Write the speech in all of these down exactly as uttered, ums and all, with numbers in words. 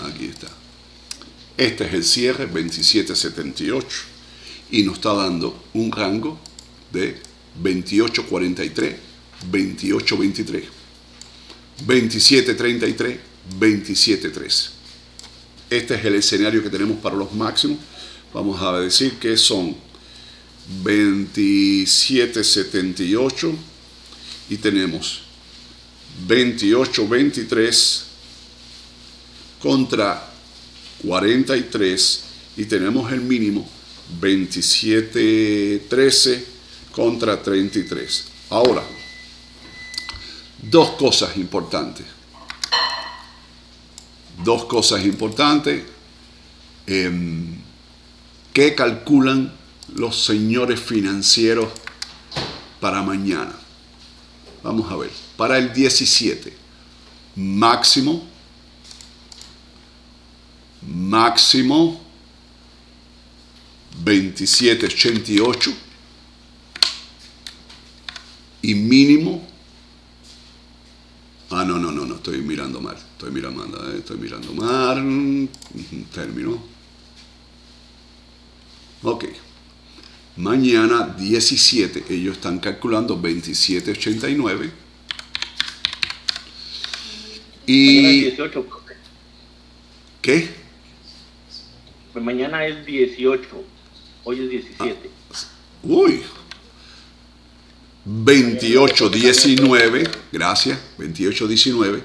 Aquí está. Este es el cierre, veintisiete setenta y ocho, y nos está dando un rango de veintiocho cuarenta y tres, veintiocho veintitrés, veintisiete treinta y tres, veintisiete trece. Este es el escenario que tenemos para los máximos. Vamos a decir que son veintisiete setenta y ocho y tenemos veintiocho veintitrés contra cuarenta y tres, y tenemos el mínimo veintisiete trece contra treinta y tres. Ahora, dos cosas importantes. Dos cosas importantes eh, que calculan los señores financieros para mañana. Vamos a ver, para el diecisiete, máximo, máximo veintisiete ochenta y ocho y mínimo, ah no, no, no, no, estoy mirando mal, estoy mirando mal, estoy mirando mal, término, ok. Mañana diecisiete, ellos están calculando veintisiete ochenta y nueve. Y... dieciocho. ¿Qué? Pues mañana es dieciocho, hoy es diecisiete. Ah, uy. veintiocho diecinueve, gracias, veintiocho diecinueve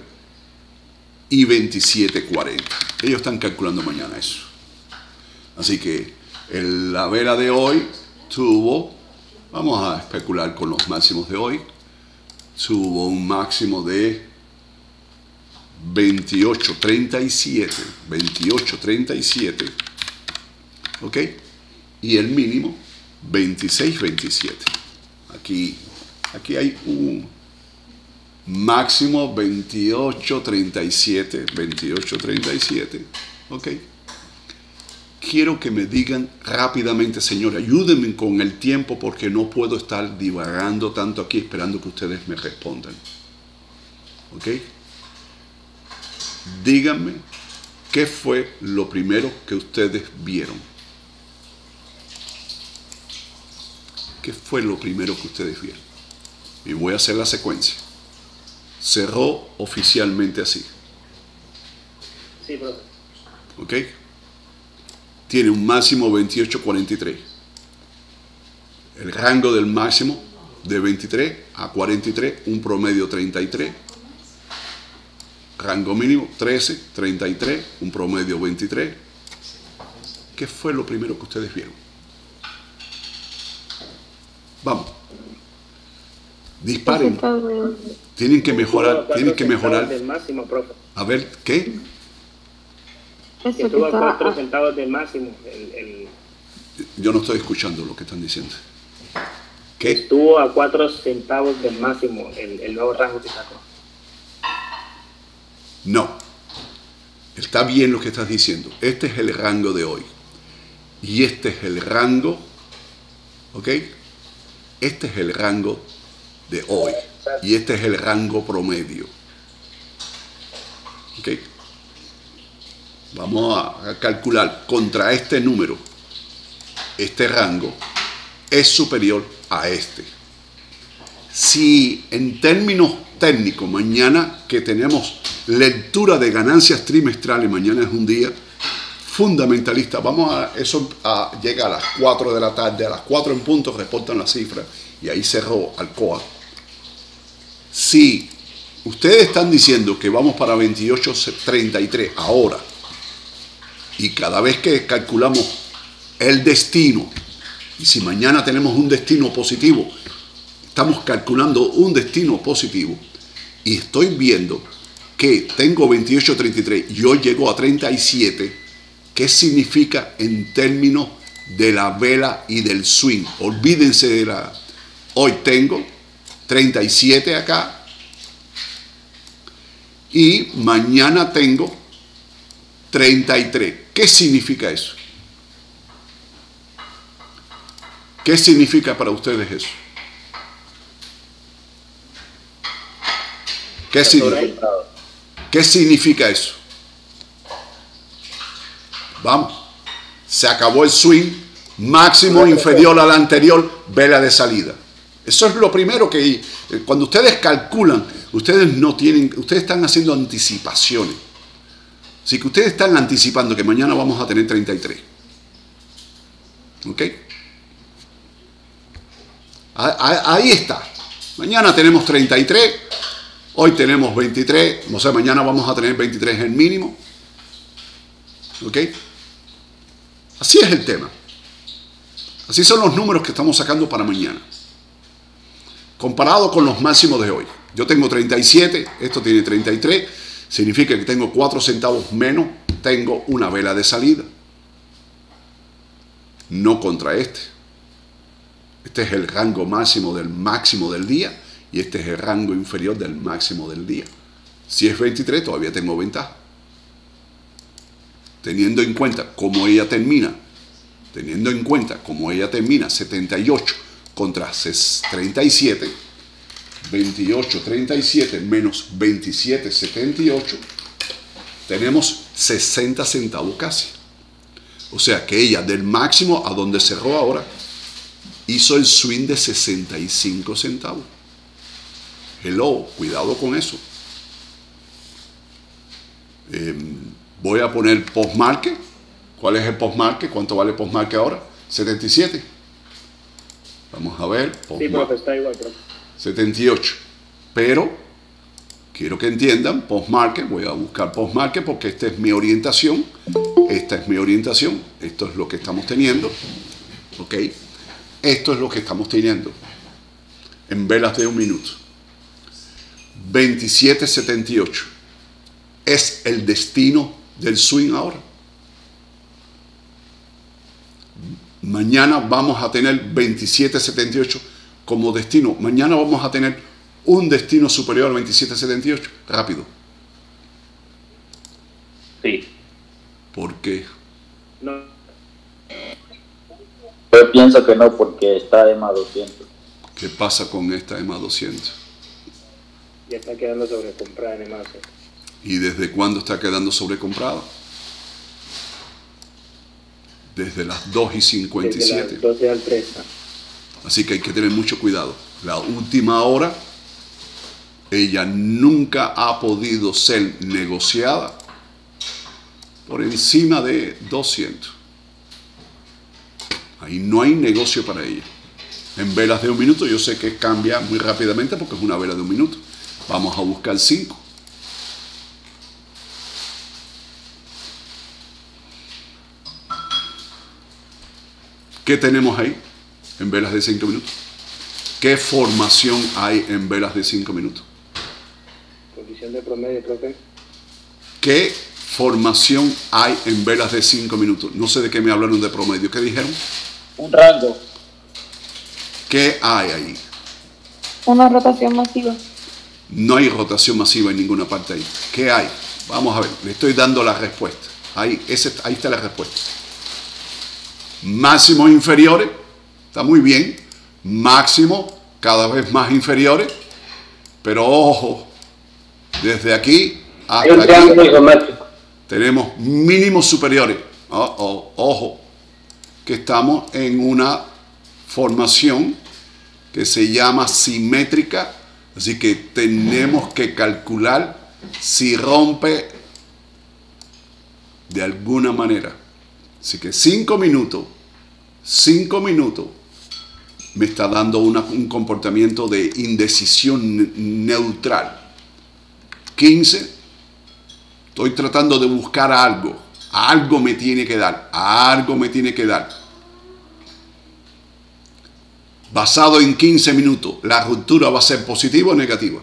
y veintisiete cuarenta. Ellos están calculando mañana eso. Así que el, la vela de hoy tuvo, vamos a especular con los máximos de hoy, tuvo un máximo de veintiocho treinta y siete, veintiocho treinta y siete, ok, y el mínimo veintiséis veintisiete. Aquí, aquí hay un máximo veintiocho treinta y siete, veintiocho treinta y siete, ok. Quiero que me digan rápidamente, señor, ayúdenme con el tiempo porque no puedo estar divagando tanto aquí esperando que ustedes me respondan. ¿Ok? Díganme qué fue lo primero que ustedes vieron. ¿Qué fue lo primero que ustedes vieron? Y voy a hacer la secuencia. Cerró oficialmente así. Sí, profe. ¿Ok? Tiene un máximo veintiocho cuarenta y tres. El rango del máximo de veintitrés a cuarenta y tres, un promedio treinta y tres. Rango mínimo trece, treinta y tres, un promedio veintitrés. ¿Qué fue lo primero que ustedes vieron? Vamos. Disparen. Tienen que mejorar, tienen que mejorar. A ver, ¿qué? Que estuvo a cuatro centavos del máximo. El, el... Yo no estoy escuchando lo que están diciendo. ¿Qué? Estuvo a cuatro centavos del máximo el, el nuevo rango que sacó. No. Está bien lo que estás diciendo. Este es el rango de hoy. Y este es el rango. ¿Ok? Este es el rango de hoy. Y este es el rango promedio. ¿Ok? Vamos a calcular contra este número, este rango es superior a este. Si en términos técnicos, mañana que tenemos lectura de ganancias trimestrales, mañana es un día fundamentalista, vamos a eso a, llega a las cuatro de la tarde, a las cuatro en punto reportan las cifras y ahí cerró Alcoa. Si ustedes están diciendo que vamos para veintiocho treinta y tres ahora, y cada vez que calculamos el destino, y si mañana tenemos un destino positivo, estamos calculando un destino positivo, y estoy viendo que tengo veintiocho treinta y tres, yo llego a treinta y siete, ¿qué significa en términos de la vela y del swing? Olvídense de la... Hoy tengo treinta y siete acá, y mañana tengo treinta y tres. ¿Qué significa eso? ¿Qué significa para ustedes eso? ¿Qué significa? ¿Qué significa eso? Vamos. Se acabó el swing. Máximo inferior al anterior. Vela de salida. Eso es lo primero que... Cuando ustedes calculan, ustedes no tienen... Ustedes están haciendo anticipaciones. Así que ustedes están anticipando que mañana vamos a tener treinta y tres. ¿Ok? Ahí está. Mañana tenemos treinta y tres. Hoy tenemos veintitrés. O sea, mañana vamos a tener veintitrés en mínimo. ¿Ok? Así es el tema. Así son los números que estamos sacando para mañana. Comparado con los máximos de hoy. Yo tengo treinta y siete. Esto tiene treinta y tres. Significa que tengo cuatro centavos menos, tengo una vela de salida. No contra este. Este es el rango máximo del máximo del día y este es el rango inferior del máximo del día. Si es veintitrés, todavía tengo ventaja. Teniendo en cuenta cómo ella termina, teniendo en cuenta cómo ella termina, setenta y ocho contra treinta y siete. veintiocho treinta y siete menos veintisiete setenta y ocho, tenemos sesenta centavos casi. O sea que ella del máximo a donde cerró ahora hizo el swing de sesenta y cinco centavos. Hello, cuidado con eso. Eh, voy a poner postmarket. ¿Cuál es el postmarket? ¿Cuánto vale postmarket ahora? setenta y siete. Vamos a ver. Sí, pero está igual, creo. setenta y ocho, pero quiero que entiendan, postmarket, voy a buscar postmarket porque esta es mi orientación, esta es mi orientación, esto es lo que estamos teniendo, ok, esto es lo que estamos teniendo, en velas de un minuto, veintisiete setenta y ocho, es el destino del swing ahora. Mañana vamos a tener veintisiete setenta y ocho, como destino. Mañana vamos a tener un destino superior al veintisiete setenta y ocho. Rápido. Sí. ¿Por qué? No. Yo pienso que no, porque está E M A doscientos. ¿Qué pasa con esta E M A doscientos? Ya está quedando sobrecomprada en E M A. ¿Y desde cuándo está quedando sobrecomprada? Desde las dos y cincuenta y siete. Desde las doce al tres. Así que hay que tener mucho cuidado. La última hora, ella nunca ha podido ser negociada por encima de doscientos. Ahí no hay negocio para ella. En velas de un minuto, yo sé que cambia muy rápidamente porque es una vela de un minuto. Vamos a buscar cinco. ¿Qué tenemos ahí? En velas de cinco minutos. ¿Qué formación hay en velas de cinco minutos? Posición de promedio, profe. ¿Qué formación hay en velas de cinco minutos? No sé de qué me hablaron de promedio. ¿Qué dijeron? Un rango. ¿Qué hay ahí? Una rotación masiva. No hay rotación masiva en ninguna parte ahí. ¿Qué hay? Vamos a ver. Le estoy dando la respuesta. Ahí, ese, ahí está la respuesta. Máximos inferiores. Está muy bien, máximo, cada vez más inferiores, pero ojo, desde aquí hasta aquí tenemos mínimos superiores. Oh, oh, ojo, que estamos en una formación que se llama simétrica, así que tenemos que calcular si rompe de alguna manera. Así que cinco minutos, cinco minutos. Me está dando una, un comportamiento de indecisión neutral. quince. Estoy tratando de buscar algo. Algo me tiene que dar. Algo me tiene que dar. Basado en quince minutos, ¿la ruptura va a ser positiva o negativa?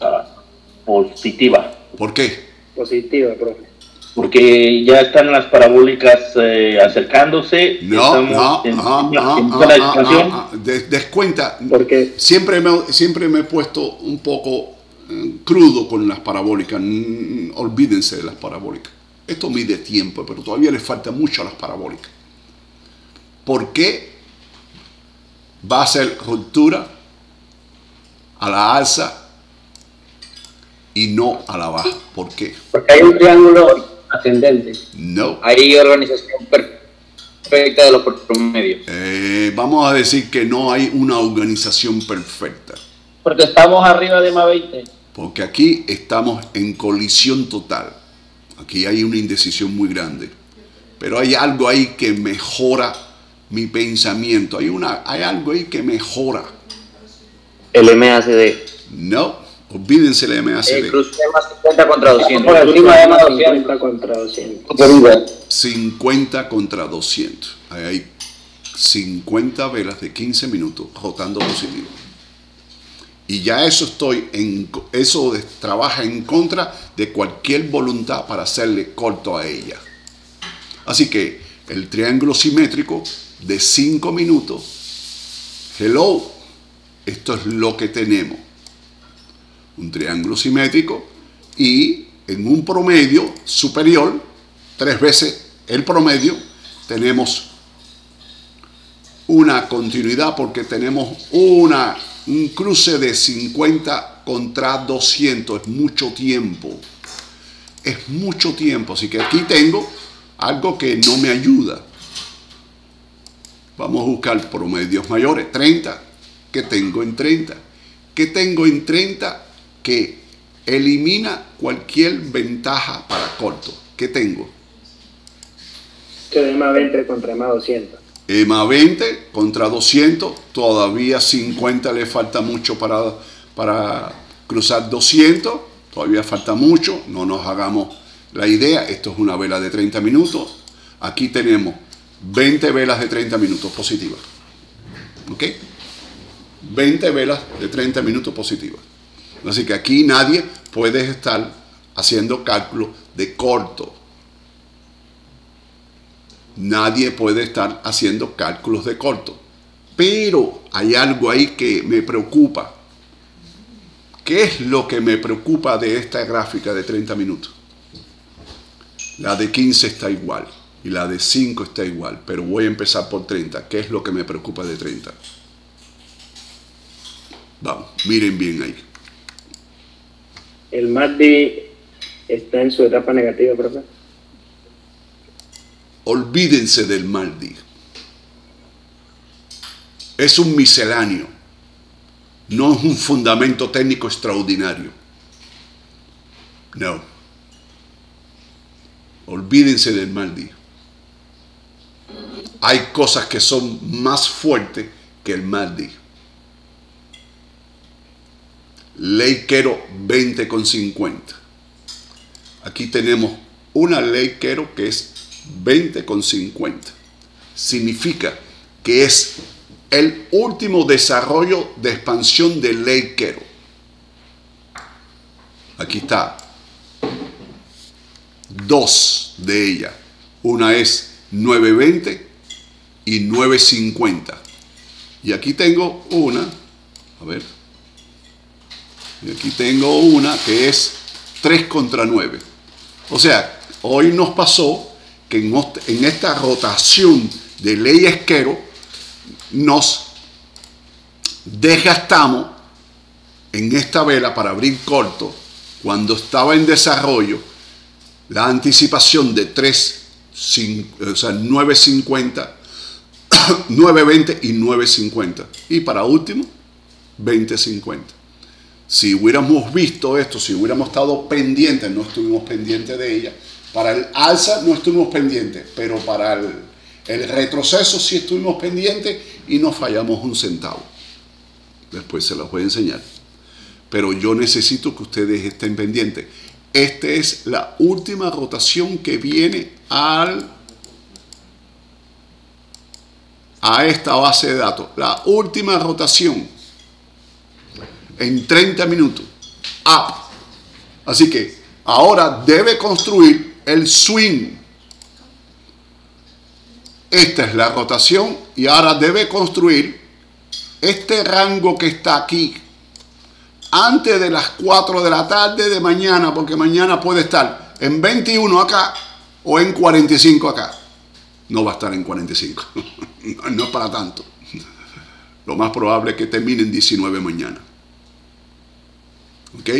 Uh, positiva. ¿Por qué? Positiva, profe. Porque ya están las parabólicas eh, acercándose. No, no, en, ah, en, ah, en ah, ah, ah, des, descuenta. Porque siempre me, siempre me he puesto un poco eh, crudo con las parabólicas. Mm, olvídense de las parabólicas. Esto mide tiempo, pero todavía les falta mucho a las parabólicas. ¿Por qué va a ser ruptura a la alza y no a la baja? ¿Por qué? Porque hay un triángulo ascendente. No. Hay organización perfecta de los promedios. Eh, vamos a decir que no hay una organización perfecta. Porque estamos arriba de más veinte. Porque aquí estamos en colisión total. Aquí hay una indecisión muy grande. Pero hay algo ahí que mejora mi pensamiento. Hay, una, hay algo ahí que mejora. El M A C D. No, olvídense el M A C D. El cruce de más cincuenta contra doscientos. Por encima de más cincuenta contra doscientos. cincuenta contra doscientos. Ahí hay cincuenta velas de quince minutos rotando positivo. Y ya eso estoy en eso de, trabaja en contra de cualquier voluntad para hacerle corto a ella. Así que el triángulo simétrico de cinco minutos. Hello, esto es lo que tenemos. Un triángulo simétrico y en un promedio superior, tres veces el promedio, tenemos una continuidad porque tenemos una... un cruce de cincuenta contra doscientos, es mucho tiempo, es mucho tiempo, así que aquí tengo algo que no me ayuda. Vamos a buscar promedios mayores, treinta, que tengo en treinta, que tengo en treinta que elimina cualquier ventaja para corto, que tengo. E M A veinte contra E M A doscientos. E M A veinte contra doscientos, todavía cincuenta le falta mucho para, para cruzar doscientos, todavía falta mucho, no nos hagamos la idea, esto es una vela de treinta minutos, aquí tenemos veinte velas de treinta minutos positivas, ¿ok? veinte velas de treinta minutos positivas, así que aquí nadie puede estar haciendo cálculos de corto. Nadie puede estar haciendo cálculos de corto. Pero hay algo ahí que me preocupa. ¿Qué es lo que me preocupa de esta gráfica de treinta minutos? La de quince está igual y la de cinco está igual, pero voy a empezar por treinta. ¿Qué es lo que me preocupa de treinta? Vamos, miren bien ahí. El M A C D está en su etapa negativa, profesor. Olvídense del M A C D. Es un misceláneo. No es un fundamento técnico extraordinario. No. Olvídense del M A C D. Hay cosas que son más fuertes que el M A C D. Ley Quero veinte con cincuenta. Aquí tenemos una ley Quero que es veinte con cincuenta. Significa que es el último desarrollo de expansión de ley Quero. Aquí está. Dos de ellas. Una es nueve veinte y nueve cincuenta. Y aquí tengo una. A ver. Y aquí tengo una que es tres contra nueve. O sea, hoy nos pasó que en esta rotación de leyes Quero nos desgastamos en esta vela para abrir corto cuando estaba en desarrollo la anticipación de tres, cinco, o sea, nueve cincuenta, nueve veinte y nueve cincuenta y para último veinte cincuenta. Si hubiéramos visto esto, si hubiéramos estado pendientes, no estuvimos pendientes de ella. Para el alza no estuvimos pendientes, pero para el, el retroceso sí estuvimos pendientes y nos fallamos un centavo. Después se los voy a enseñar. Pero yo necesito que ustedes estén pendientes. Esta es la última rotación que viene al, a esta base de datos. La última rotación en treinta minutos. Up. Así que ahora debe construir el swing. Esta es la rotación y ahora debe construir este rango que está aquí antes de las cuatro de la tarde de mañana, porque mañana puede estar en veintiuno acá o en cuarenta y cinco acá. No va a estar en cuarenta y cinco. No es para tanto. Lo más probable es que termine en diecinueve mañana. ¿Ok?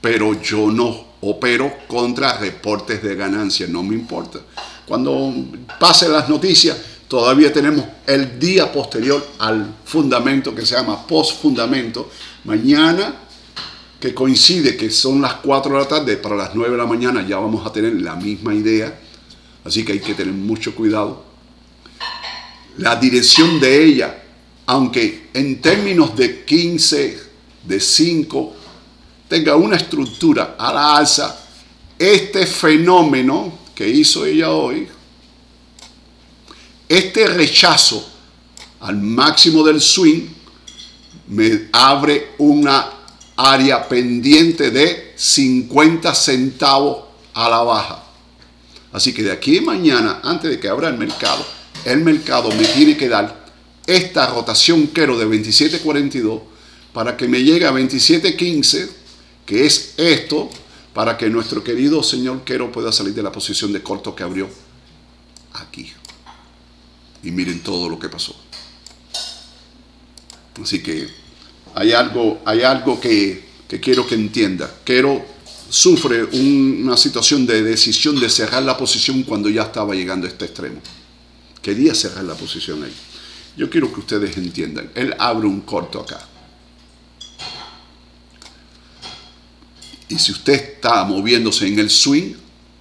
Pero yo no opero contra reportes de ganancias, no me importa. Cuando pasen las noticias, todavía tenemos el día posterior al fundamento, que se llama post-fundamento. Mañana, que coincide que son las cuatro de la tarde, para las nueve de la mañana ya vamos a tener la misma idea. Así que hay que tener mucho cuidado. La dirección de ella, aunque en términos de quince, de cinco, tenga una estructura a la alza, este fenómeno que hizo ella hoy, este rechazo al máximo del swing, me abre una área pendiente de cincuenta centavos a la baja. Así que de aquí a mañana, antes de que abra el mercado, el mercado me tiene que dar esta rotación quiero de veintisiete cuarenta y dos para que me llegue a veintisiete quince, que es esto, para que nuestro querido señor Quero pueda salir de la posición de corto que abrió aquí. Y miren todo lo que pasó. Así que hay algo, hay algo que, que quiero que entienda. Quero sufre un, una situación de decisión de cerrar la posición cuando ya estaba llegando a este extremo. Quería cerrar la posición ahí. Yo quiero que ustedes entiendan. Él abre un corto acá. Y si usted está moviéndose en el swing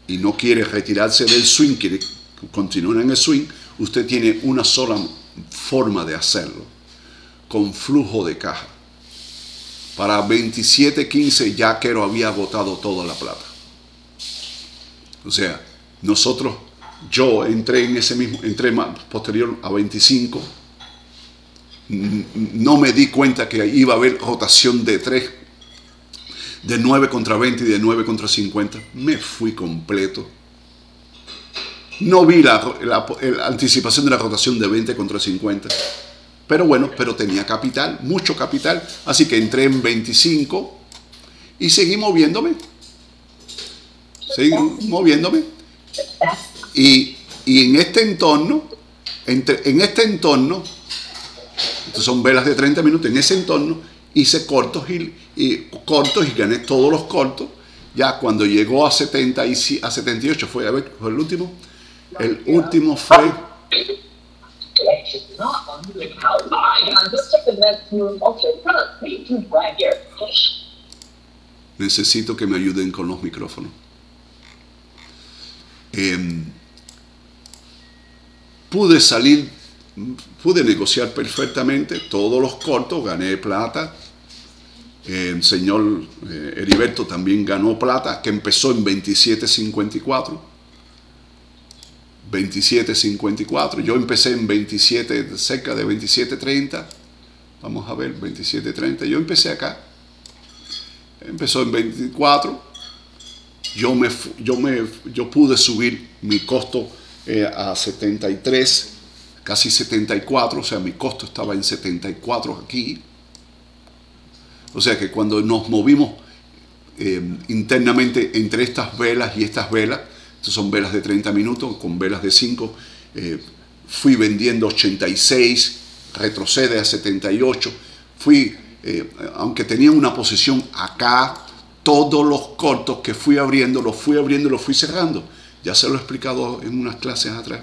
y no quiere retirarse del swing, quiere continuar en el swing, usted tiene una sola forma de hacerlo, con flujo de caja. Para veintisiete quince ya Quero había agotado toda la plata. O sea, nosotros, yo entré en ese mismo, entré más posterior a veinticinco, no me di cuenta que iba a haber rotación de tres, de nueve contra veinte y de nueve contra cincuenta, me fui completo. No vi la, la, la anticipación de la rotación de veinte contra cincuenta, pero bueno, pero tenía capital, mucho capital, así que entré en veinticinco y seguí moviéndome, seguí moviéndome, y, y en este entorno, entre, en este entorno, estas son velas de treinta minutos, en ese entorno hice cortos y, y cortos y gané todos los cortos. Ya cuando llegó a setenta y a setenta y ocho fue, a ver, fue el último. El último fue necesito que me ayuden con los micrófonos. Eh, pude salir, pude negociar perfectamente todos los cortos, gané plata. El señor Heriberto también ganó plata, que empezó en veintisiete cincuenta y cuatro. veintisiete cincuenta y cuatro. Yo empecé en veintisiete, cerca de veintisiete treinta. Vamos a ver, veintisiete treinta. Yo empecé acá. Empezó en veinticuatro. Yo, me, yo, me, yo pude subir mi costo eh, a setenta y tres, casi setenta y cuatro. O sea, mi costo estaba en setenta y cuatro aquí. O sea que cuando nos movimos eh, internamente entre estas velas y estas velas, estas son velas de treinta minutos, con velas de cinco, eh, fui vendiendo ochenta y seis, retrocede a setenta y ocho, fui, eh, aunque tenía una posición acá, todos los cortos que fui abriendo, los fui abriendo, los fui cerrando. Ya se lo he explicado en unas clases atrás.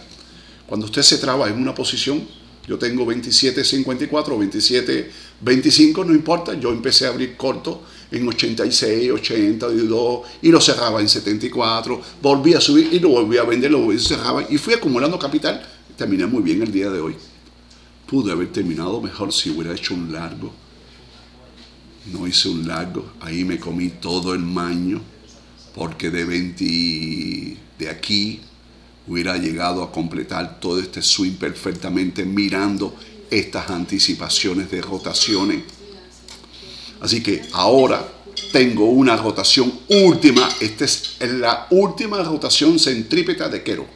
Cuando usted se traba en una posición, yo tengo veintisiete cincuenta y cuatro, veintisiete veinticinco, no importa. Yo empecé a abrir corto en ochenta y seis, ochenta y dos y lo cerraba en setenta y cuatro. Volví a subir y lo volví a vender, lo volví a cerrar y fui acumulando capital. Terminé muy bien el día de hoy. Pude haber terminado mejor si hubiera hecho un largo. No hice un largo. Ahí me comí todo el maño porque de veinte de aquí hubiera llegado a completar todo este swing perfectamente mirando estas anticipaciones de rotaciones. Así que ahora tengo una rotación última. Esta es la última rotación centrípeta de Quero.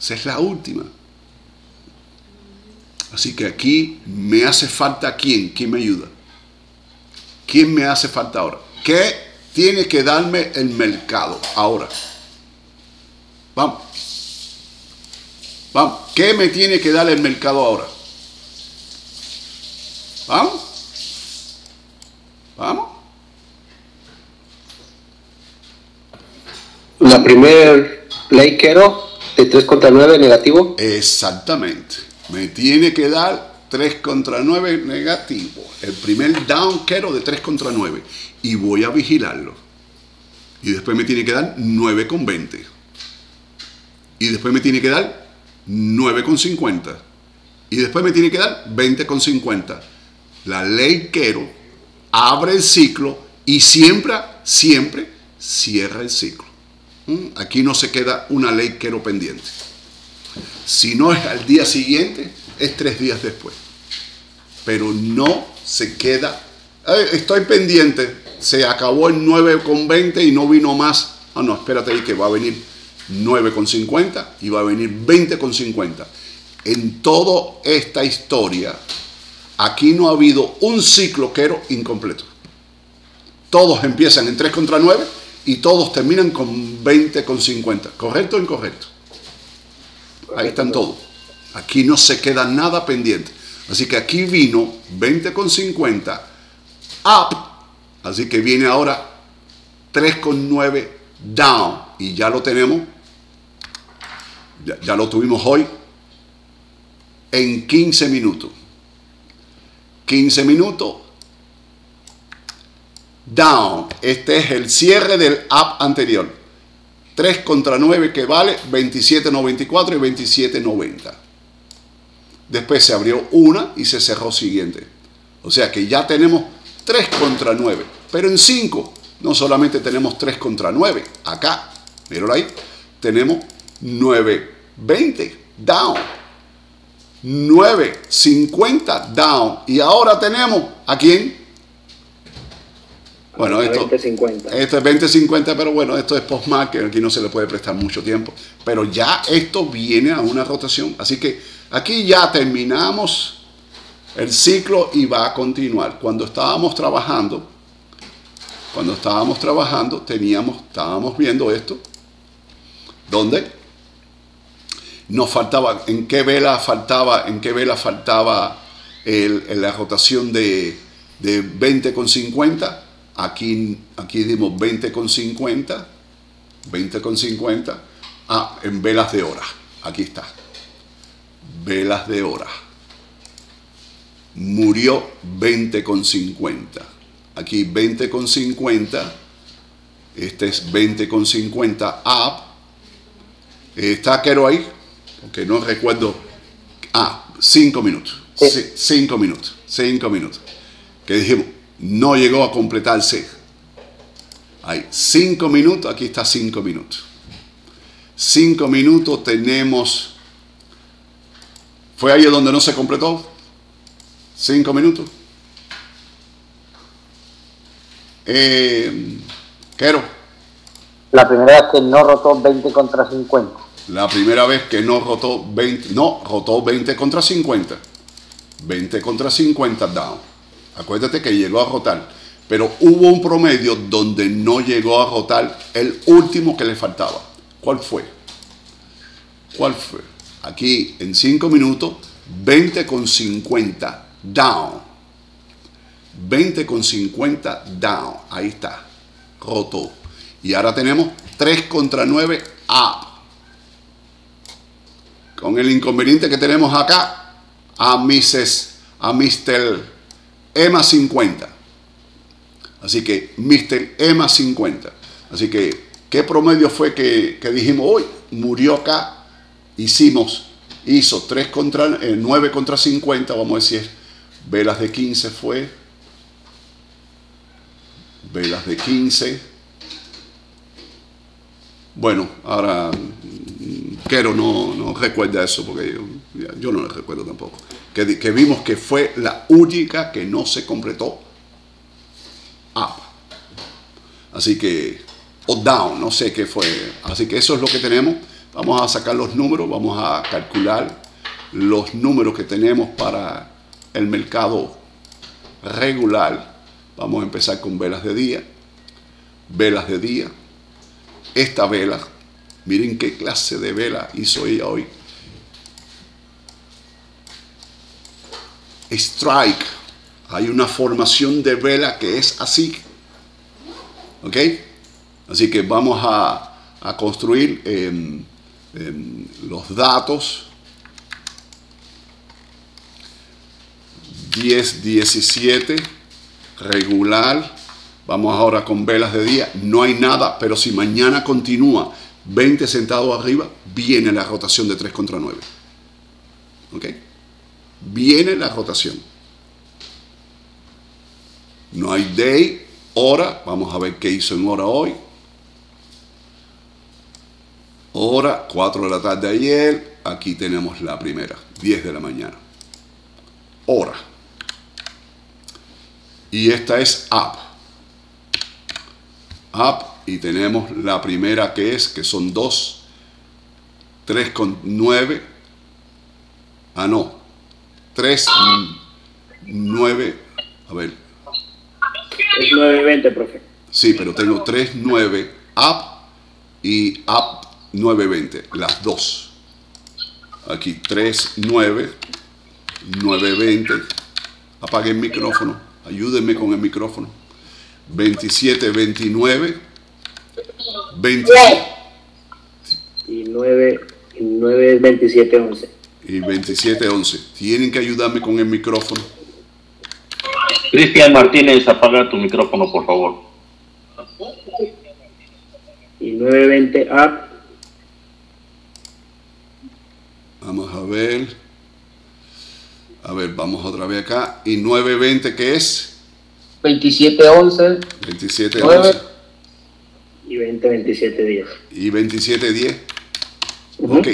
Esa es la última. Así que aquí me hace falta quién. ¿Quién me ayuda? ¿Quién me hace falta ahora? ¿Qué tiene que darme el mercado ahora? Vamos, vamos, ¿qué me tiene que dar el mercado ahora? Vamos, vamos, la primer play quiero de tres contra nueve negativo. Exactamente. Me tiene que dar tres contra nueve negativo. El primer down quiero de tres contra nueve. Y voy a vigilarlo. Y después me tiene que dar nueve con veinte. Y después me tiene que dar nueve con cincuenta. Y después me tiene que dar veinte con cincuenta. La ley quiero abre el ciclo y siempre, siempre cierra el ciclo. Aquí no se queda una ley quiero pendiente. Si no es al día siguiente, es tres días después. Pero no se queda. Estoy pendiente. Se acabó el nueve con veinte y no vino más. Ah, no, espérate ahí que va a venir nueve con cincuenta y va a venir veinte con cincuenta. En toda esta historia, aquí no ha habido un ciclo quiero incompleto. Todos empiezan en tres contra nueve y todos terminan con veinte con cincuenta. ¿Correcto o incorrecto? Ahí están todos. Aquí no se queda nada pendiente. Así que aquí vino veinte con cincuenta up. Así que viene ahora tres con nueve down. Y ya lo tenemos. Ya, ya lo tuvimos hoy. En quince minutos. quince minutos. Down. Este es el cierre del up anterior. tres contra nueve que vale veintisiete noventa y cuatro y veintisiete noventa. Después se abrió una y se cerró siguiente. O sea que ya tenemos tres contra nueve. Pero en cinco no solamente tenemos tres contra nueve. Acá, míralo ahí. Tenemos nueve veinte down. nueve cincuenta down. Y ahora tenemos ¿a quién? Bueno, esto, esto es veinte cincuenta, pero bueno, esto es post-market, aquí no se le puede prestar mucho tiempo. Pero ya esto viene a una rotación. Así que aquí ya terminamos el ciclo y va a continuar. Cuando estábamos trabajando, cuando estábamos trabajando, teníamos, estábamos viendo esto, donde nos faltaba, en qué vela faltaba, en qué vela faltaba el, el, la rotación de, de veinte con cincuenta. Aquí, aquí dimos veinte con cincuenta, veinte con cincuenta, ah, en velas de hora, aquí está, velas de hora, murió veinte con cincuenta, aquí veinte con cincuenta, este es veinte con cincuenta up, está quiero ahí, porque no recuerdo, ah, cinco minutos, cinco minutos, cinco minutos, que dijimos, no llegó a completarse. Hay cinco minutos. Aquí está cinco minutos. cinco minutos tenemos. ¿Fue ahí donde no se completó? cinco minutos. Eh, Quero. La primera vez que no rotó veinte contra cincuenta. La primera vez que no rotó veinte. No, rotó veinte contra cincuenta. veinte contra cincuenta down. Acuérdate que llegó a rotar, pero hubo un promedio donde no llegó a rotar el último que le faltaba. ¿Cuál fue? ¿Cuál fue? Aquí en cinco minutos, veinte con cincuenta down. veinte con cincuenta down. Ahí está. Rotó. Y ahora tenemos tres contra nueve up. Con el inconveniente que tenemos acá a mises, a mister Ema cincuenta. Así que mister Ema cincuenta. Así que, ¿qué promedio fue que, que dijimos hoy? Murió acá. Hicimos, hizo tres contra, eh, nueve contra cincuenta, vamos a decir. Velas de quince fue. Velas de quince. Bueno, ahora, Quero no, no recuerda eso porque yo, yo no lo recuerdo tampoco. Que, que vimos que fue la única que no se completó up. Así que, o down, no sé qué fue. Así que eso es lo que tenemos. Vamos a sacar los números, vamos a calcular los números que tenemos para el mercado regular. Vamos a empezar con velas de día. Velas de día. Esta vela, miren qué clase de vela hizo ella hoy. Strike. Hay una formación de vela que es así. ¿Ok? Así que vamos a, a construir eh, eh, los datos diez, diecisiete, regular. Vamos ahora con velas de día, no hay nada, pero si mañana continúa veinte centavos arriba, viene la rotación de tres contra nueve. ¿Ok? Viene la rotación. No hay day, hora, vamos a ver qué hizo en hora hoy. Hora, cuatro de la tarde ayer, aquí tenemos la primera, diez de la mañana. Hora. Y esta es up. Up y tenemos la primera que es, que son dos, tres con nueve, ah no, tres, nueve, a ver. Es nueve veinte, profe. Sí, pero tengo tres, nueve, up y up nueve veinte, las dos. Aquí tres, nueve, nueve veinte, apague el micrófono, ayúdenme con el micrófono. veintisiete, veintinueve, veinte y nueve, nueve es veintisiete, once y veintisiete, once. Tienen que ayudarme con el micrófono. Cristian Martínez, apaga tu micrófono, por favor. Y nueve veinte up. Vamos a ver. A ver, vamos otra vez acá. Y nueve veinte, ¿qué es? veintisiete, once, veintisiete, nueve, once. Y veinte, veintisiete, diez. Y veintisiete, diez. Uh-huh. Ok.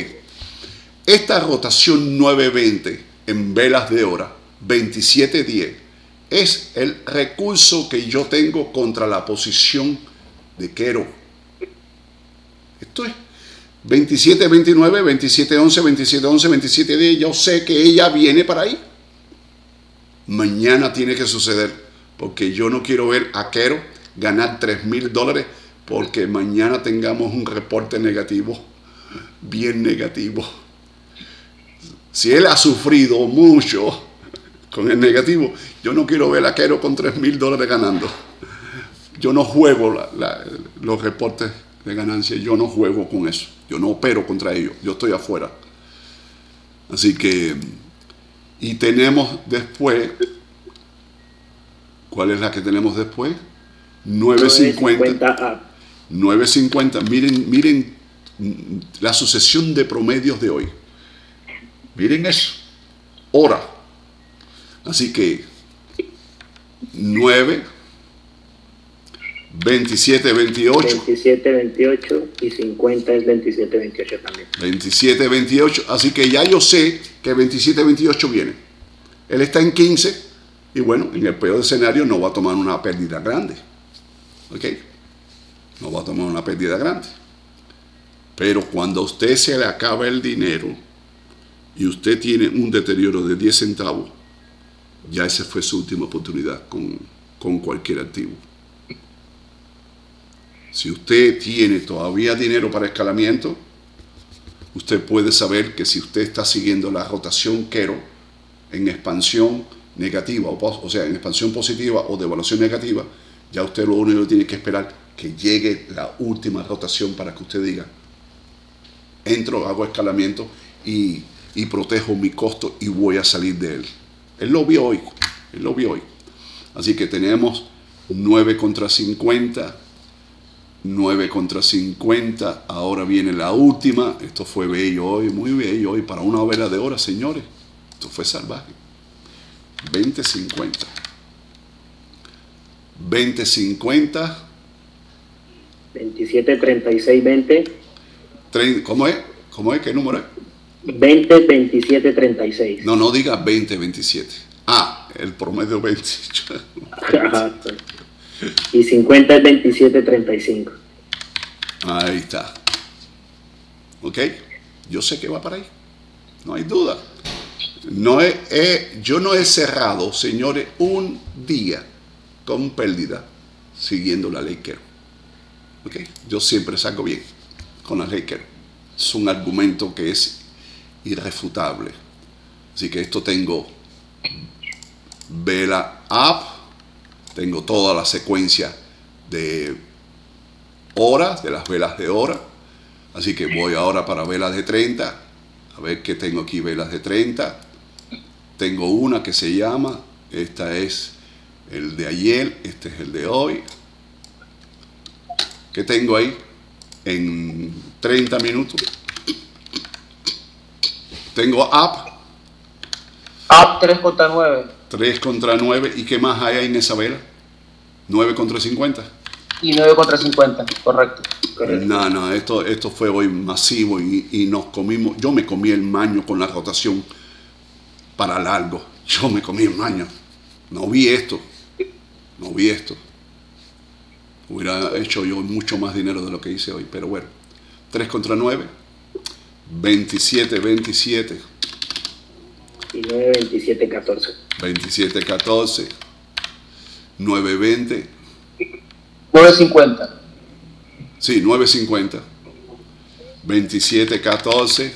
Esta rotación nueve veinte en velas de hora, veintisiete, diez, es el recurso que yo tengo contra la posición de Quero. Esto es veintisiete, veintinueve, veintisiete, once, veintisiete, once, veintisiete, diez. Yo sé que ella viene para ahí. Mañana tiene que suceder. Porque yo no quiero ver a Quero ganar tres mil dólares porque mañana tengamos un reporte negativo, bien negativo. Si él ha sufrido mucho con el negativo, yo no quiero ver a Quero con tres mil dólares ganando. Yo no juego la, la, los reportes de ganancia, yo no juego con eso. Yo no opero contra ellos, yo estoy afuera. Así que, y tenemos después... ¿Cuál es la que tenemos después? nueve cincuenta. nueve cincuenta. Miren, miren la sucesión de promedios de hoy. Miren eso. Hora. Así que nueve, veintisiete, veintiocho. veintisiete, veintiocho y cincuenta es veintisiete, veintiocho también. veintisiete, veintiocho. Así que ya yo sé que veintisiete, veintiocho viene. Él está en quince. Y bueno, en el peor escenario no va a tomar una pérdida grande. ¿Ok? No va a tomar una pérdida grande. Pero cuando a usted se le acaba el dinero y usted tiene un deterioro de diez centavos, ya esa fue su última oportunidad con, con cualquier activo. Si usted tiene todavía dinero para escalamiento, usted puede saber que si usted está siguiendo la rotación Quero en expansión negativa, o, o sea, en expansión positiva o devaluación negativa, ya usted lo único que tiene que esperar que llegue la última rotación para que usted diga, entro, hago escalamiento y, y protejo mi costo y voy a salir de él. Él lo vio hoy, él lo vio hoy. Así que tenemos nueve contra cincuenta, nueve contra cincuenta, ahora viene la última, esto fue bello hoy, muy bello hoy, para una vela de hora, señores, esto fue salvaje. veinte cincuenta. veinte cincuenta. veintisiete treinta y seis veinte. ¿Cómo es? ¿Cómo es? ¿Qué número es? veinte veintisiete treinta y seis. No, no diga veinte veintisiete. Ah, el promedio veinte. Ajá. Y cincuenta es veintisiete treinta y cinco. Ahí está. Ok. Yo sé que va para ahí. No hay duda. No he, he, yo no he cerrado, señores, un día con pérdida siguiendo la ley Quero. ¿Okay? Yo siempre saco bien con la ley Quero. Es un argumento que es irrefutable. Así que esto tengo vela up, tengo toda la secuencia de horas, de las velas de hora, Así que voy ahora para velas de treinta. A ver qué tengo aquí, velas de treinta. Tengo una que se llama, esta es el de ayer, este es el de hoy. ¿Qué tengo ahí? En treinta minutos. Tengo up. Up tres contra nueve. tres contra nueve. ¿Y qué más hay ahí en esa vela? nueve contra cincuenta. Y nueve contra cincuenta, correcto. correcto. No, no, esto, esto fue hoy masivo y, y nos comimos. Yo me comí el maño con la rotación para largo. Yo me comí el maño. No vi esto. No vi esto. Hubiera hecho yo mucho más dinero de lo que hice hoy, pero bueno. tres contra nueve. veintisiete, veintisiete. Y nueve, veintisiete, catorce. veintisiete, catorce. nueve, veinte. nueve cincuenta. Sí, nueve cincuenta. veintisiete, catorce.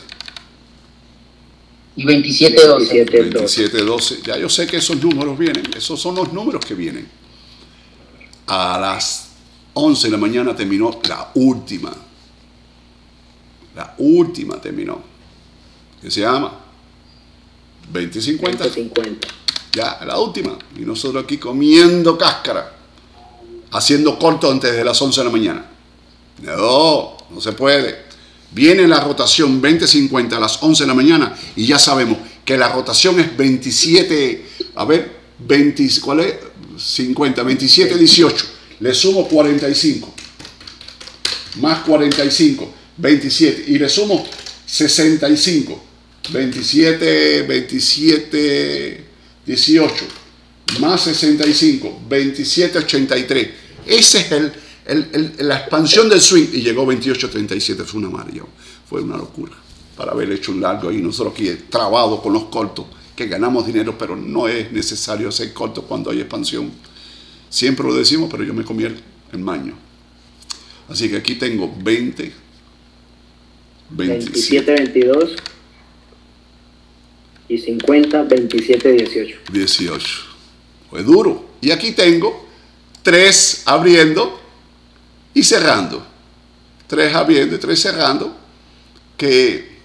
Y veintisiete, doce. veintisiete, doce. Ya yo sé que esos números vienen. Esos son los números que vienen. A las once de la mañana terminó la última. La última terminó. ¿Qué se llama? veinte cincuenta. Ya, la última. Y nosotros aquí comiendo cáscara. Haciendo corto antes de las once de la mañana. No, no se puede. Viene la rotación veinte cincuenta a las once de la mañana y ya sabemos que la rotación es veintisiete, a ver, veinte, ¿cuál es? cincuenta, veintisiete, dieciocho. Le sumo cuarenta y cinco. Más cuarenta y cinco, veintisiete. Y le sumo sesenta y cinco. veintisiete, veintisiete, dieciocho. Más sesenta y cinco, veintisiete, ochenta y tres. Ese es el, el, el, la expansión del swing. Y llegó veintiocho, treinta y siete. Fue una maravilla. Fue una locura. Para haber hecho un largo ahí. Nosotros aquí trabados con los cortos. Que ganamos dinero, pero no es necesario hacer cortos cuando hay expansión. Siempre lo decimos, pero yo me comí el, el maño. Así que aquí tengo veinte, veintisiete, veintidós. Y cincuenta, veintisiete, dieciocho. dieciocho. Fue duro. Y aquí tengo tres abriendo y cerrando. tres abriendo y tres cerrando. Que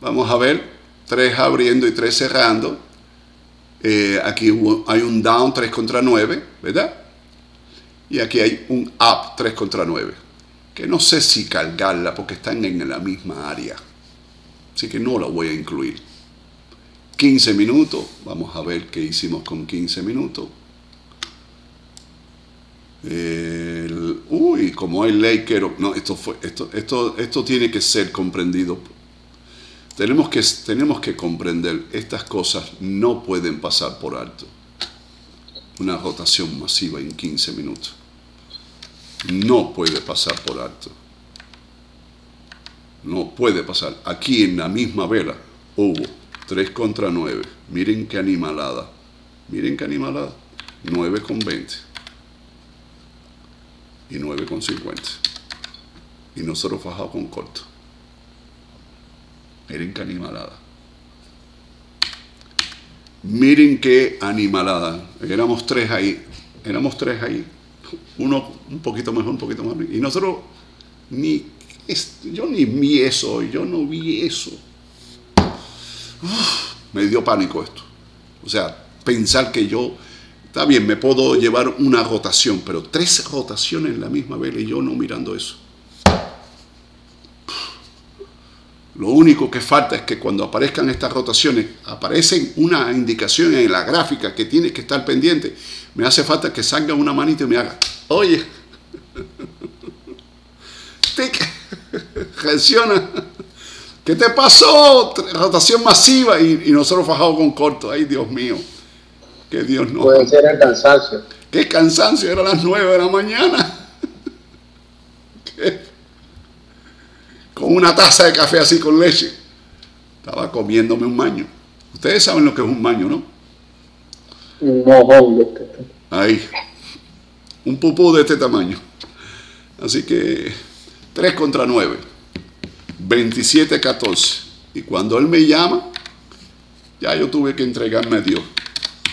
vamos a ver. tres abriendo y tres cerrando. Eh, aquí hubo, hay un down tres contra nueve, ¿verdad? Y aquí hay un up tres contra nueve. Que no sé si cargarla porque están en la misma área. Así que no la voy a incluir. quince minutos. Vamos a ver qué hicimos con quince minutos. El, uy, como hay ley que... No, esto, fue, esto, esto, esto tiene que ser comprendido. Tenemos que, tenemos que comprender. Estas cosas no pueden pasar por alto. Una rotación masiva en quince minutos. No puede pasar por alto. No puede pasar. Aquí en la misma vela hubo tres contra nueve. Miren qué animalada. Miren qué animalada. nueve con veinte. Y nueve con cincuenta. Y nosotros fajados con corto. Miren qué animalada. Miren qué animalada. Éramos tres ahí. Éramos tres ahí. Uno un poquito mejor, un poquito más. Y nosotros ni... Yo ni vi eso, yo no vi eso. Uf, me dio pánico esto. O sea, pensar que yo, está bien, me puedo llevar una rotación, pero tres rotaciones en la misma vela y yo no mirando eso. Uf. Lo único que falta es que cuando aparezcan estas rotaciones, aparecen una indicación en la gráfica que tiene que estar pendiente. Me hace falta que salga una manita y me haga, oye, tic, reacciona. ¿Qué te pasó? Rotación masiva y, y nosotros fajados con corto. Ay, Dios mío. Que Dios no. Puede ser el cansancio. ¿Qué cansancio? Era las nueve de la mañana. ¿Qué? Con una taza de café así con leche. Estaba comiéndome un maño. Ustedes saben lo que es un maño, ¿no? Un mojón de este tamaño. Ahí. Un pupú de este tamaño. Así que tres contra nueve. veintisiete, catorce. Y cuando él me llama, ya yo tuve que entregarme a Dios.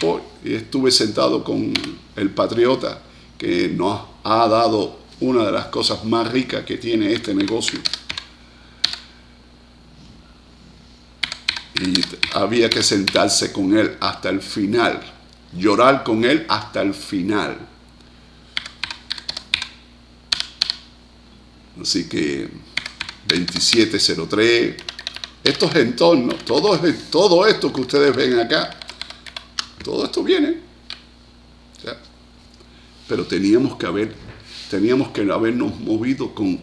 Oh, y estuve sentado con el patriota que nos ha dado una de las cosas más ricas que tiene este negocio. Y había que sentarse con él hasta el final, llorar con él hasta el final. Así que veintisiete cero tres, estos entornos, todo, todo esto que ustedes ven acá, todo esto viene. O sea, pero teníamos que haber, teníamos que habernos movido con,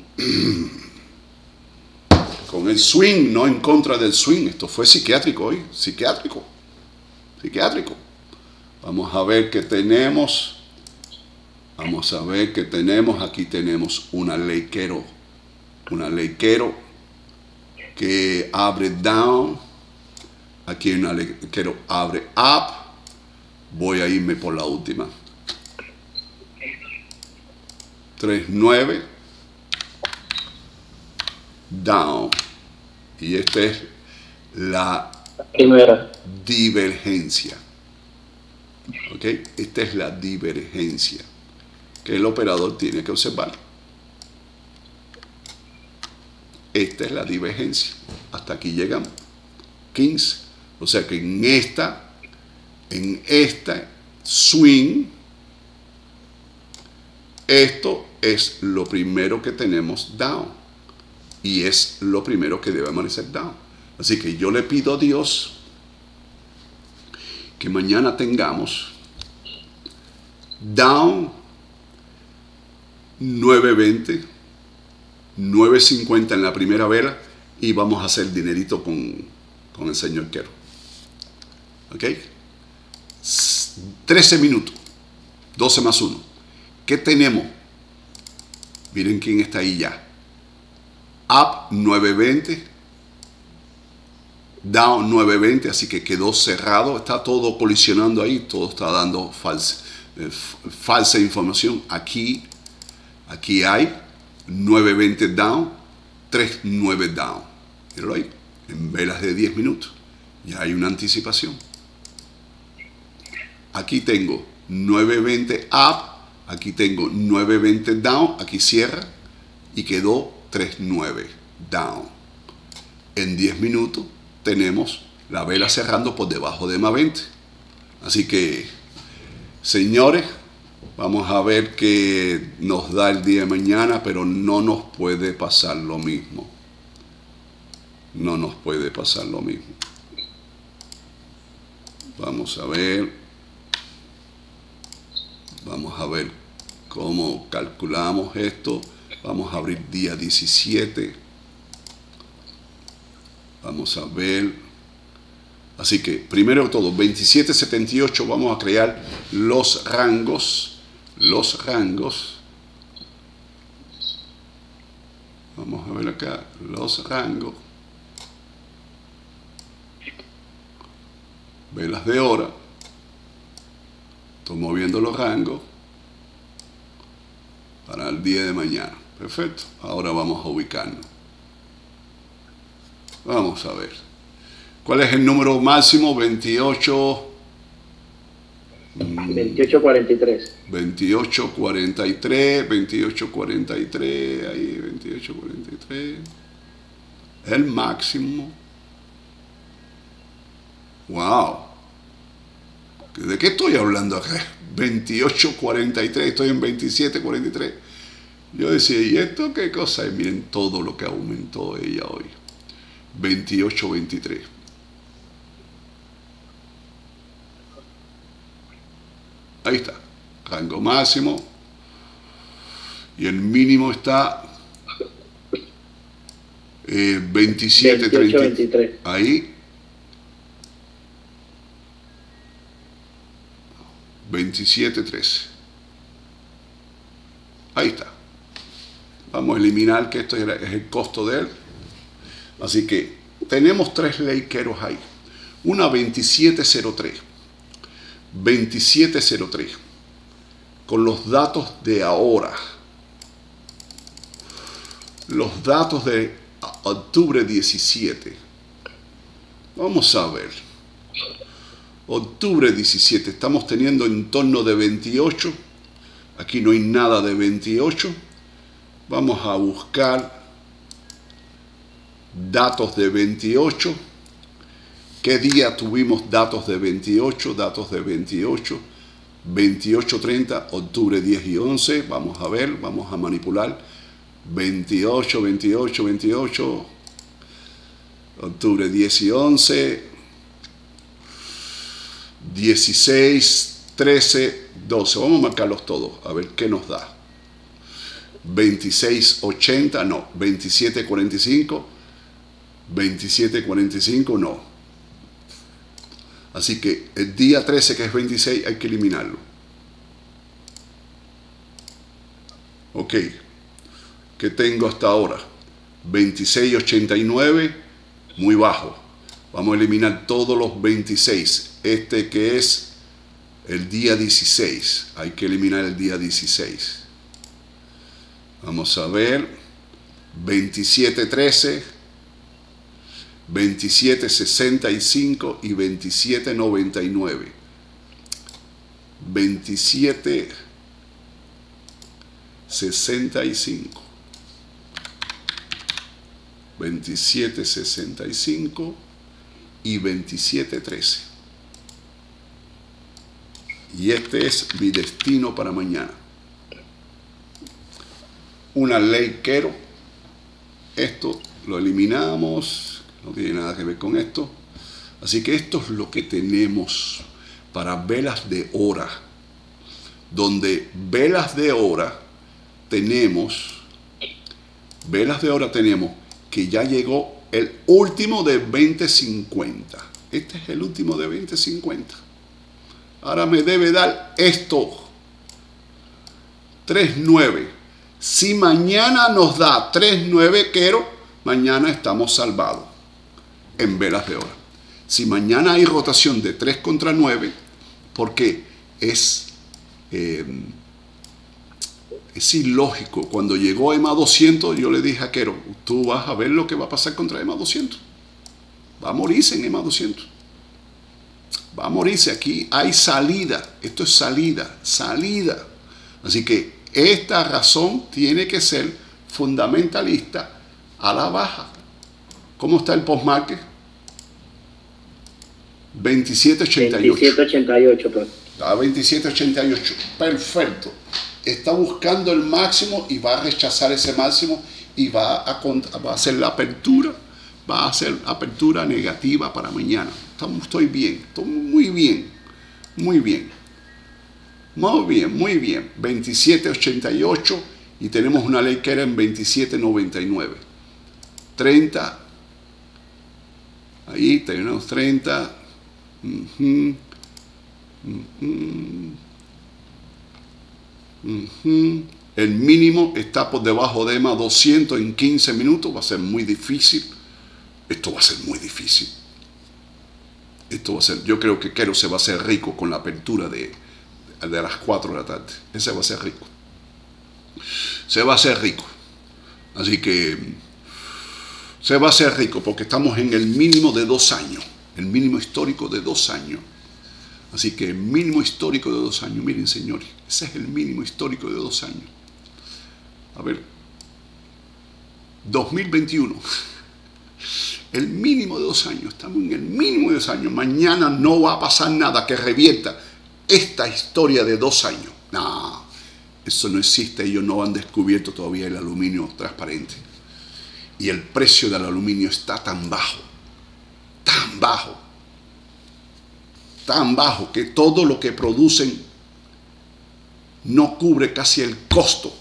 con el swing, no en contra del swing. Esto fue psiquiátrico hoy, psiquiátrico, psiquiátrico. Vamos a ver qué tenemos. Vamos a ver qué tenemos. Aquí tenemos una ley Quero. Una ley Quero que abre down. Aquí una ley Quero abre up. Voy a irme por la última. tres nueve. Down. Y esta es la primera divergencia. ¿Ok? Esta es la divergencia que el operador tiene que observar. Esta es la divergencia. Hasta aquí llegamos. quince. O sea que en esta, en esta swing, esto es lo primero que tenemos down. Y es lo primero que debe amanecer down. Así que yo le pido a Dios que mañana tengamos down nueve veinte, nueve cincuenta en la primera vela y vamos a hacer dinerito con, con el señor Quero. ¿Ok? trece minutos, doce más uno. ¿Qué tenemos? Miren quién está ahí ya. Up nueve veinte, down nueve veinte, así que quedó cerrado. Está todo colisionando ahí, todo está dando falsa, eh, falsa información. Aquí Aquí hay nueve veinte down, tres nueve down. Míralo ahí, en velas de diez minutos. Ya hay una anticipación. Aquí tengo nueve veinte up, aquí tengo nueve veinte down, aquí cierra y quedó tres nueve down. En diez minutos tenemos la vela cerrando por debajo de M A veinte. Así que, señores, vamos a ver qué nos da el día de mañana, pero no nos puede pasar lo mismo. No nos puede pasar lo mismo. Vamos a ver. Vamos a ver cómo calculamos esto. Vamos a abrir día diecisiete. Vamos a ver. Así que, primero de todo, veintisiete setenta y ocho, vamos a crear los rangos. Los rangos, vamos a ver acá, los rangos, velas de hora, estoy moviendo los rangos para el día de mañana. Perfecto, ahora vamos a ubicarnos. Vamos a ver, ¿cuál es el número máximo? veintiocho... veintiocho cuarenta y tres. veintiocho cuarenta y tres, veintiocho cuarenta y tres, ahí veintiocho cuarenta y tres. El máximo. Wow. ¿De qué estoy hablando acá? veintiocho cuarenta y tres, estoy en veintisiete cuarenta y tres. Yo decía, ¿y esto qué cosa? Y miren todo lo que aumentó ella hoy. veintiocho veintitrés. Ahí está, rango máximo y el mínimo está eh, veintisiete treinta y tres. Ahí veintisiete trece. Ahí está. Vamos a eliminar que esto es el costo de él. Así que tenemos tres leiqueros ahí. Una veintisiete cero tres. veintisiete cero tres con los datos de ahora, los datos de octubre diecisiete. Vamos a ver, octubre diecisiete, estamos teniendo en torno de veintiocho. Aquí no hay nada de veintiocho. Vamos a buscar datos de veintiocho. ¿Qué día tuvimos datos de veintiocho? Datos de veintiocho. veintiocho, treinta, octubre diez y once. Vamos a ver, vamos a manipular. veintiocho, veintiocho, veintiocho. Octubre diez y once. dieciséis, trece, doce. Vamos a marcarlos todos, a ver qué nos da. veintiséis, ochenta, no. veintisiete, cuarenta y cinco. veintisiete, cuarenta y cinco, no. Así que el día trece, que es veintiséis, hay que eliminarlo. Ok. ¿Qué tengo hasta ahora? veintiséis, ochenta y nueve, muy bajo. Vamos a eliminar todos los veintiséis. Este que es el día dieciséis. Hay que eliminar el día dieciséis. Vamos a ver. veintisiete, trece... veintisiete, sesenta y cinco y veintisiete, noventa y nueve. veintisiete, sesenta y cinco. veintisiete, sesenta y cinco y veintisiete, trece. Y este es mi destino para mañana. Una ley quiero. Esto lo eliminamos. No tiene nada que ver con esto. Así que esto es lo que tenemos para velas de hora. Donde velas de hora tenemos, velas de hora tenemos que ya llegó el último de veinte cincuenta. Este es el último de veinte cincuenta. Ahora me debe dar esto. tres nueve. Si mañana nos da tres nueve, quiero, mañana estamos salvados. En velas de hora. Si mañana hay rotación de tres contra nueve, porque es, eh, es ilógico. Cuando llegó E M A doscientos, yo le dije a Quero, tú vas a ver lo que va a pasar contra E M A doscientos. Va a morirse en E M A doscientos. Va a morirse. Aquí hay salida. Esto es salida. Salida. Así que esta razón tiene que ser fundamentalista a la baja. ¿Cómo está el post-market? veintisiete ochenta y ocho. Pues. Está a veintisiete ochenta y ocho. Perfecto. Está buscando el máximo y va a rechazar ese máximo y va a, va a hacer la apertura. Va a hacer apertura negativa para mañana. Estamos, estoy bien. Estoy muy bien. Muy bien. Muy bien, muy bien. veintisiete ochenta y ocho y tenemos una ley que era en veintisiete noventa y nueve. treinta. Ahí tenemos treinta. Uh-huh. Uh-huh. Uh-huh. El mínimo está por debajo de E M A doscientos en quince minutos. Va a ser muy difícil. Esto va a ser muy difícil. Esto va a ser. Yo creo que Quero se va a hacer rico con la apertura de, de las cuatro de la tarde. Ese va a ser rico. Se va a hacer rico. Así que. Se va a hacer rico porque estamos en el mínimo de dos años. El mínimo histórico de dos años. Así que el mínimo histórico de dos años. Miren, señores. Ese es el mínimo histórico de dos años. A ver. dos mil veintiuno. El mínimo de dos años. Estamos en el mínimo de dos años. Mañana no va a pasar nada que revierta esta historia de dos años. No. Eso no existe. Ellos no han descubierto todavía el aluminio transparente. Y el precio del aluminio está tan bajo, tan bajo, tan bajo que todo lo que producen no cubre casi el costo.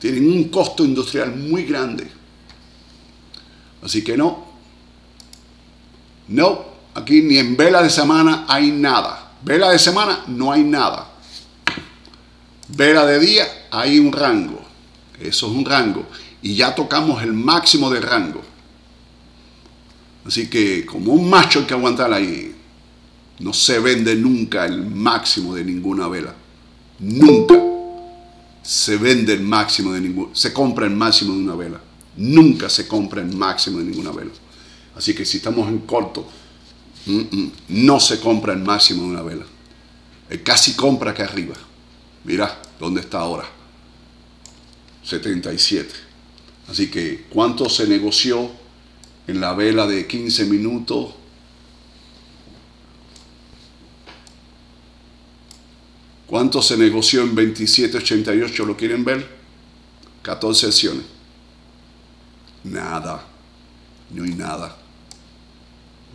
Tienen un costo industrial muy grande. Así que no, no, aquí ni en vela de semana hay nada. Vela de semana no hay nada. Vela de día hay un rango. Eso es un rango. Y ya tocamos el máximo de rango. Así que como un macho hay que aguantar ahí. No se vende nunca el máximo de ninguna vela. Nunca se vende el máximo de ninguna. Se compra el máximo de una vela. Nunca se compra el máximo de ninguna vela. Así que si estamos en corto, no se compra el máximo de una vela. El casi compra acá arriba. Mirá dónde está ahora. setenta y siete. Así que, ¿cuánto se negoció en la vela de quince minutos? ¿Cuánto se negoció en veintisiete ochenta y ocho? ¿Lo quieren ver? catorce sesiones. Nada. No hay nada.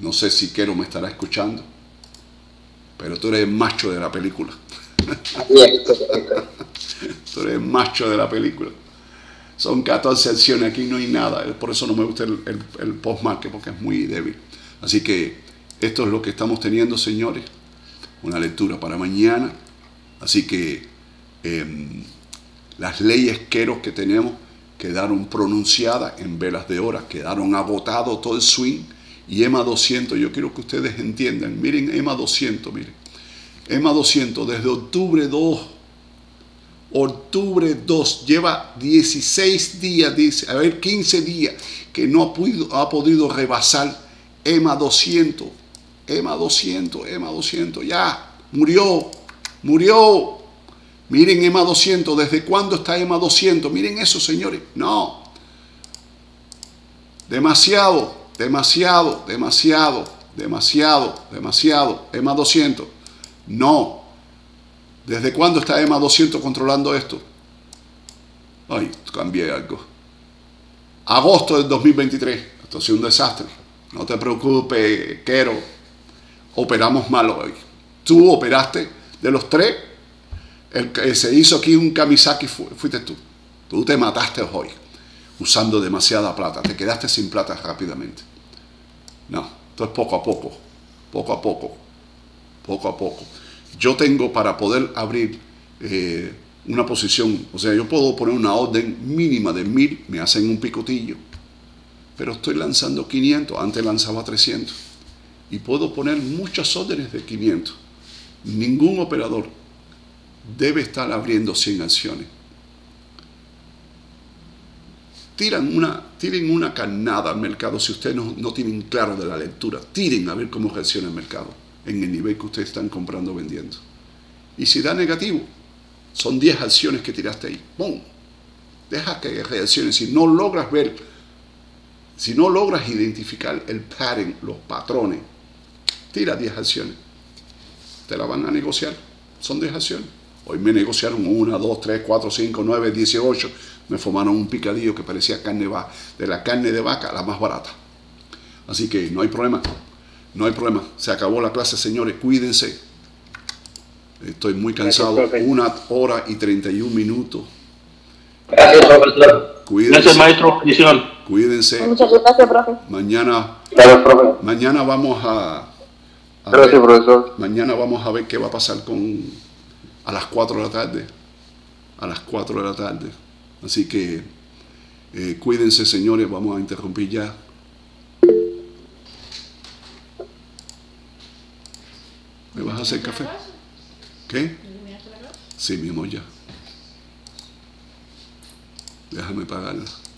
No sé si Quero me estará escuchando, pero tú eres el macho de la película. Tú eres el macho de la película. Son catorce sesiones, aquí no hay nada. Por eso no me gusta el, el, el post-market, porque es muy débil. Así que esto es lo que estamos teniendo, señores. Una lectura para mañana. Así que eh, las leyes Quero que tenemos quedaron pronunciadas en velas de horas, quedaron agotado todo el swing. Y E M A doscientos, yo quiero que ustedes entiendan, miren E M A doscientos, miren. E M A doscientos desde octubre dos, octubre dos, lleva dieciséis días, dice, a ver, quince días, que no ha podido, ha podido rebasar E M A doscientos, E M A doscientos, E M A doscientos, ya, murió, murió. Miren E M A doscientos, ¿desde cuándo está E M A doscientos? Miren eso, señores, no. Demasiado. Demasiado, demasiado, demasiado, demasiado. E M A doscientos. No. ¿Desde cuándo está E M A doscientos controlando esto? Ay, cambié algo. agosto del dos mil veintitrés. Esto ha sido un desastre. No te preocupes, Quero. Operamos mal hoy. Tú operaste de los tres. El que se hizo aquí un Kamisaki fu fuiste tú. Tú te mataste hoy. Usando demasiada plata, te quedaste sin plata rápidamente. No, esto es poco a poco, poco a poco, poco a poco. Yo tengo para poder abrir eh, una posición, o sea, yo puedo poner una orden mínima de mil, me hacen un picotillo, pero estoy lanzando quinientos, antes lanzaba trescientos, y puedo poner muchas órdenes de quinientos. Ningún operador debe estar abriendo cien acciones. Tiran una, tiren una carnada al mercado si ustedes no, no tienen claro de la lectura. Tiren a ver cómo reacciona el mercado en el nivel que ustedes están comprando o vendiendo. Y si da negativo, son diez acciones que tiraste ahí. ¡Bum! Deja que reaccione. Si no logras ver, si no logras identificar el pattern, los patrones, tira diez acciones. Te la van a negociar. Son diez acciones. Hoy me negociaron uno, dos, tres, cuatro, cinco, nueve, dieciocho. Me formaron un picadillo que parecía carne va, de la carne de vaca, la más barata. Así que no hay problema. No hay problema. Se acabó la clase, señores. Cuídense. Estoy muy cansado. Gracias, una hora y treinta y un minutos. Gracias, profesor. Cuídense. Gracias, maestro. Cuídense. Muchas gracias, profe. Mañana, gracias, profe. Mañana vamos a... a gracias, ver, profesor. Mañana vamos a ver qué va a pasar con... A las cuatro de la tarde. A las cuatro de la tarde. Así que eh, cuídense, señores. Vamos a interrumpir ya. ¿Me vas a hacer café? ¿Qué? Sí, mi amor, ya. Déjame pagarla.